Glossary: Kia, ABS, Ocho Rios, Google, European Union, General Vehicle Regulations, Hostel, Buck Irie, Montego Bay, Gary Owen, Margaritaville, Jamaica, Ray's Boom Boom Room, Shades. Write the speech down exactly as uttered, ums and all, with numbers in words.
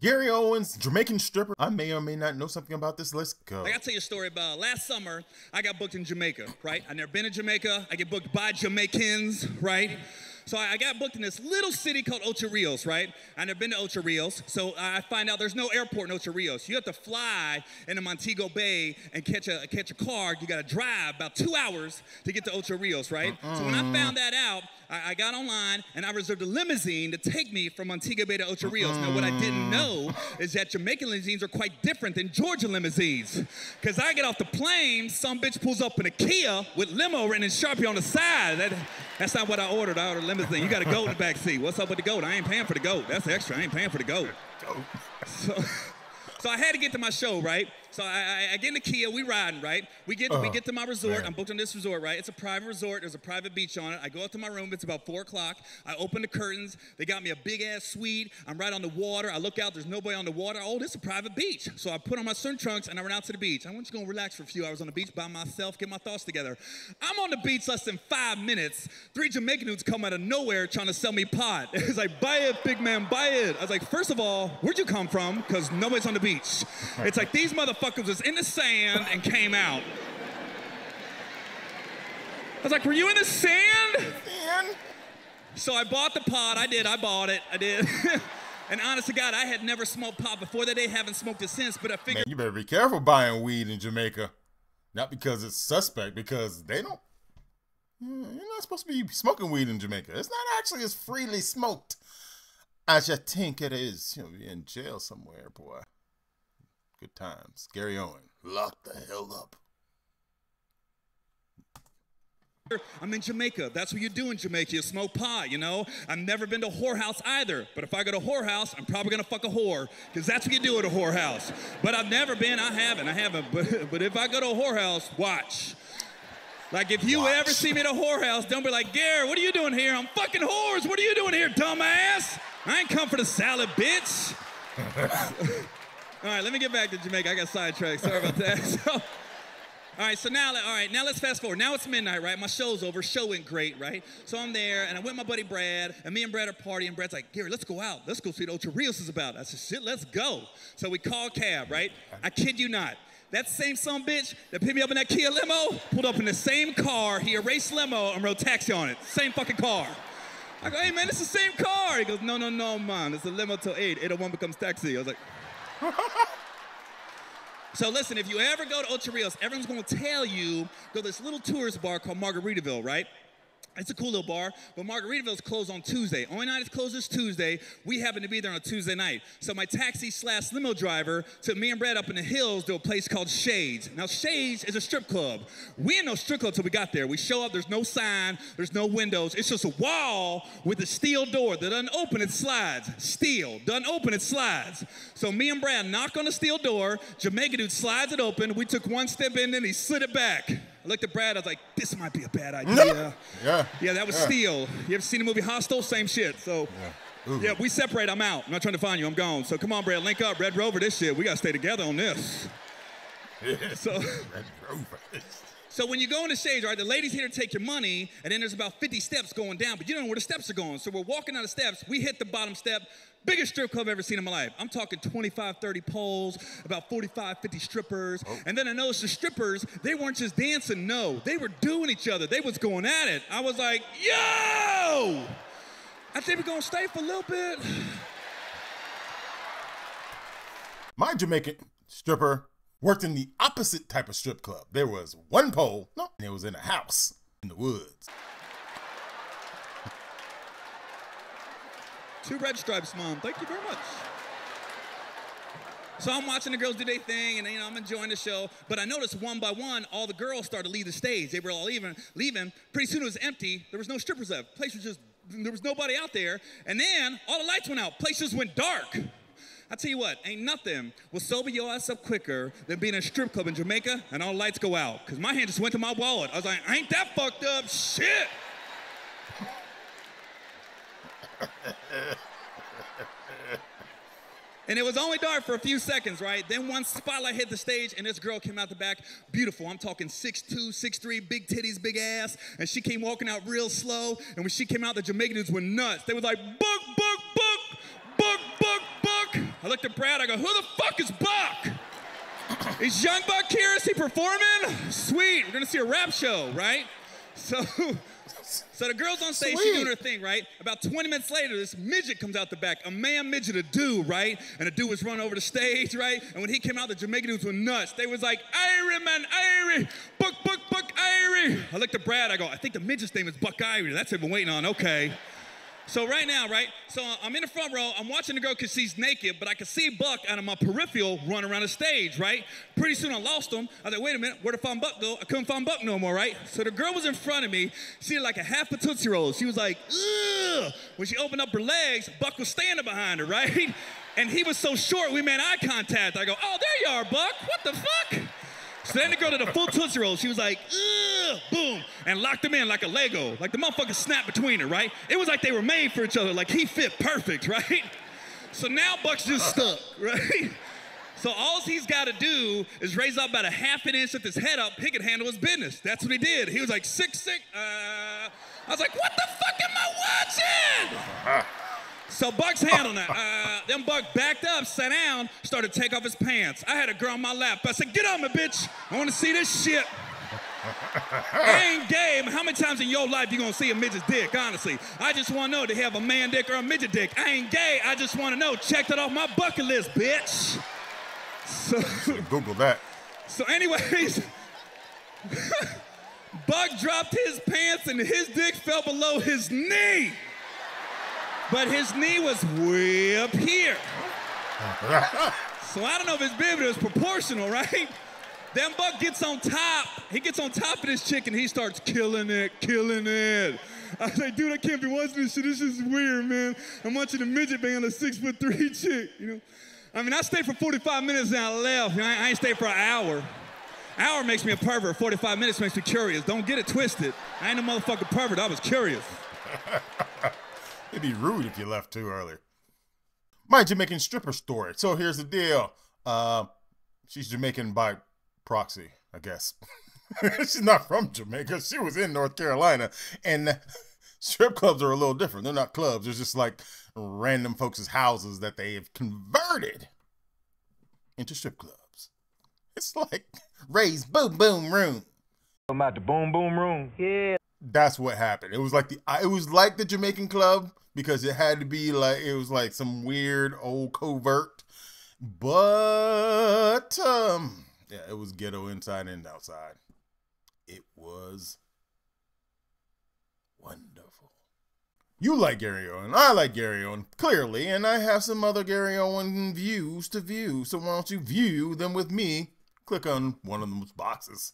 Gary Owen's Jamaican stripper. I may or may not know something about this. Let's go. I gotta tell you a story about last summer. I got booked in Jamaica, right? I've never been to Jamaica. I get booked by Jamaicans, right? So I got booked in this little city called Ocho Rios, right? I've never been to Ocho Rios. So I find out there's no airport in Ocho Rios. You have to fly into Montego Bay and catch a, catch a car. You gotta drive about two hours to get to Ocho Rios, right? Uh-uh. So when I found that out, I got online and I reserved a limousine to take me from Montego Bay to Ocho Rios. Now, what I didn't know is that Jamaican limousines are quite different than Georgia limousines. Because I get off the plane, some bitch pulls up in a Kia with limo written in Sharpie on the side. That, that's not what I ordered. I ordered a limousine. You got a goat in the back seat. What's up with the goat? I ain't paying for the goat. That's extra. I ain't paying for the goat. So, so I had to get to my show, right? So I, I, I get in the Kia, we riding, right? We get, uh, we get to my resort. Man. I'm booked on this resort, right? It's a private resort. There's a private beach on it. I go up to my room. It's about four o'clock. I open the curtains. They got me a big-ass suite. I'm right on the water. I look out. There's nobody on the water. Oh, this is a private beach. So I put on my swim trunks, and I run out to the beach. I went to go and relax for a few hours on the beach by myself, get my thoughts together. I'm on the beach less than five minutes. Three Jamaican dudes come out of nowhere trying to sell me pot. It's like, buy it, big man, buy it. I was like, first of all, where'd you come from? Because nobody's on the beach. It's like, these motherfuckers Fuckers was in the sand and came out. I was like, were you in the sand? sand? So I bought the pot. I did. I bought it. I did. And honest to God, I had never smoked pot before that day. Haven't smoked it since, but I figured. Man, you better be careful buying weed in Jamaica. Not because it's suspect, because they don't. You're not supposed to be smoking weed in Jamaica. It's not actually as freely smoked as you think it is. You'll be in jail somewhere, boy. Good times. Gary Owen, lock the hell up. I'm in Jamaica. That's what you do in Jamaica. You smoke pot, you know? I've never been to a whorehouse either. But if I go to a whorehouse, I'm probably going to fuck a whore. Because that's what you do at a whorehouse. But I've never been. I haven't. I haven't. But, but if I go to a whorehouse, watch. Like, if you watch. ever see me at a whorehouse, don't be like, Gary, what are you doing here? I'm fucking whores. What are you doing here, dumbass? I ain't come for the salad, bitch. All right, let me get back to Jamaica. I got sidetracked. Sorry about that. So, all right, so now, all right, now let's fast forward. Now it's midnight, right? My show's over. Show went great, right? So I'm there, and I'm with my buddy Brad, and me and Brad are partying. Brad's like, Gary, let's go out. Let's go see what Ocho Rios is about. I said, shit, let's go. So we call cab, right? I kid you not. That same son of a bitch that picked me up in that Kia limo pulled up in the same car. He erased limo and wrote taxi on it. Same fucking car. I go, hey, man, it's the same car. He goes, no, no, no, man. It's a limo till eight. eight oh one becomes taxi. I was like... So listen, if you ever go to Ocho Rios, everyone's going to tell you, go to this little tourist bar called Margaritaville, right? It's a cool little bar, but Margaritaville's closed on Tuesday. Only night it's closed is Tuesday. We happen to be there on a Tuesday night. So my taxi slash limo driver took me and Brad up in the hills to a place called Shades. Now, Shades is a strip club. We ain't no strip club till we got there. We show up, there's no sign, there's no windows. It's just a wall with a steel door that doesn't open, it slides. Steel, doesn't open, it slides. So me and Brad knock on the steel door, Jamaican dude slides it open, we took one step in and he slid it back. I looked at Brad, I was like, this might be a bad idea. Yeah. Yeah, that was yeah. steel. You ever seen the movie Hostel? Same shit. So, yeah. yeah, we separate, I'm out. I'm not trying to find you, I'm gone. So come on, Brad, link up, Red Rover, this shit. We got to stay together on this. Yeah. So, Red Rover. So when you go in the Shades, right, the ladies here to take your money, and then there's about fifty steps going down, but you don't know where the steps are going. So we're walking down the steps, we hit the bottom step, biggest strip club I've ever seen in my life. I'm talking twenty-five, thirty poles, about forty-five, fifty strippers. Oh. And then I noticed the strippers, they weren't just dancing, no. They were doing each other. They was going at it. I was like, yo! I think we're gonna stay for a little bit. My Jamaican stripper worked in the opposite type of strip club. There was one pole, no, and it was in a house in the woods. Two red stripes, Mom. Thank you very much. So I'm watching the girls do their thing, and you know I'm enjoying the show. But I noticed one by one, all the girls started to leave the stage. They were all leaving. Leaving. Pretty soon it was empty. There was no strippers left. Place was just there was nobody out there. And then all the lights went out. Place just went dark. I tell you what, ain't nothing will sober your ass up quicker than being in a strip club in Jamaica and all the lights go out. Cause my hand just went to my wallet. I was like, ain't that fucked up? Shit. And it was only dark for a few seconds, right? Then one spotlight hit the stage, and this girl came out the back, beautiful. I'm talking six two, six three, big titties, big ass. And she came walking out real slow. And when she came out, the Jamaicans were nuts. They were like, Buck, Buck, Buck, Buck, Buck, Buck. I I looked at Brad, I go, who the fuck is Buck? Is young Buck here? Is he performing? Sweet, we're gonna see a rap show, right? So, so the girl's on stage, she's doing her thing, right? About twenty minutes later, this midget comes out the back, a man midget, a dude, right? And the dude was running over the stage, right? And when he came out, the Jamaican dudes were nuts. They was like, Irie, man, Irie, Buck, Buck, Buck, Irie. I looked at Brad, I go, I think the midget's name is Buck Irie. That's what I've been waiting on, okay. So right now, right? So I'm in the front row, I'm watching the girl because she's naked, but I can see Buck out of my peripheral run around the stage, right? Pretty soon I lost him. I was like, wait a minute, where the fuck Buck go? I couldn't find Buck no more, right? So the girl was in front of me. She had like a half a Tootsie Roll. She was like, ugh. When she opened up her legs, Buck was standing behind her, right? And he was so short, we made eye contact. I go, oh, there you are, Buck. What the fuck? So then the girl did a full Tootsie Roll. She was like, ugh, boom, and locked him in like a Lego. Like the motherfucker snapped between her, right? It was like they were made for each other. Like he fit perfect, right? So now Buck's just stuck, right? So all he's got to do is raise up about a half an inch with his head up. He could handle his business. That's what he did. He was like, six, six, uh. I was like, what the fuck am I watching? So Buck's handling that. Uh, then Buck backed up, sat down, started to take off his pants. I had a girl on my lap. I said, get on me, bitch. I want to see this shit. I ain't gay. How many times in your life you going to see a midget's dick, honestly? I just want to know, do they have a man dick or a midget dick? I ain't gay. I just want to know. Check that off my bucket list, bitch. So Google that. So anyways, Buck dropped his pants and his dick fell below his knee. But his knee was way up here. So I don't know if his bib was proportional, right? Then Buck gets on top. He gets on top of this chick and he starts killing it, killing it. I was like, dude, I can't be watching this shit. This is weird, man. I'm watching a midget band, a six foot three chick, you know? I mean, I stayed for forty-five minutes and I left. I, I ain't stayed for an hour. An hour makes me a pervert. forty-five minutes makes me curious. Don't get it twisted. I ain't a motherfucking pervert. I was curious. It'd be rude if you left too early. My Jamaican stripper story. So here's the deal. Uh, she's Jamaican by proxy, I guess. She's not from Jamaica. She was in North Carolina. And strip clubs are a little different. They're not clubs. They're just like random folks' houses that they have converted into strip clubs. It's like Ray's Boom Boom Room. I'm at the Boom Boom Room. Yeah. That's what happened. It was like the it was like the Jamaican club because it had to be like it was like some weird old covert, but um, yeah, it was ghetto inside and outside. It was wonderful. You like Gary Owen. I like Gary Owen clearly, and I have some other Gary Owen views to view. So why don't you view them with me? Click on one of those boxes.